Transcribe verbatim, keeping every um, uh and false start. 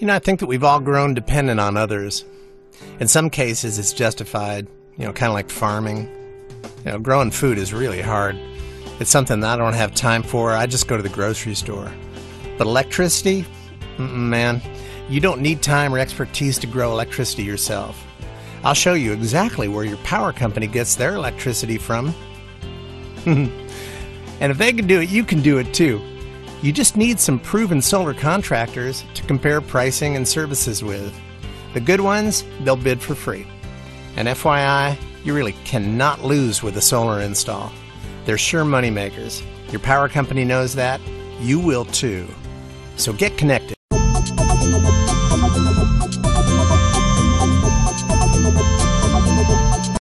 You know, I think that we've all grown dependent on others. In some cases, it's justified, you know, kind of like farming. You know, growing food is really hard. It's something that I don't have time for. I just go to the grocery store. But electricity? Mm-mm, man. You don't need time or expertise to grow electricity yourself. I'll show you exactly where your power company gets their electricity from. And if they can do it, you can do it too. You just need some proven solar contractors to compare pricing and services with. The good ones, they'll bid for free. And F Y I, you really cannot lose with a solar install. They're sure moneymakers. Your power company knows that. You will too. So get connected.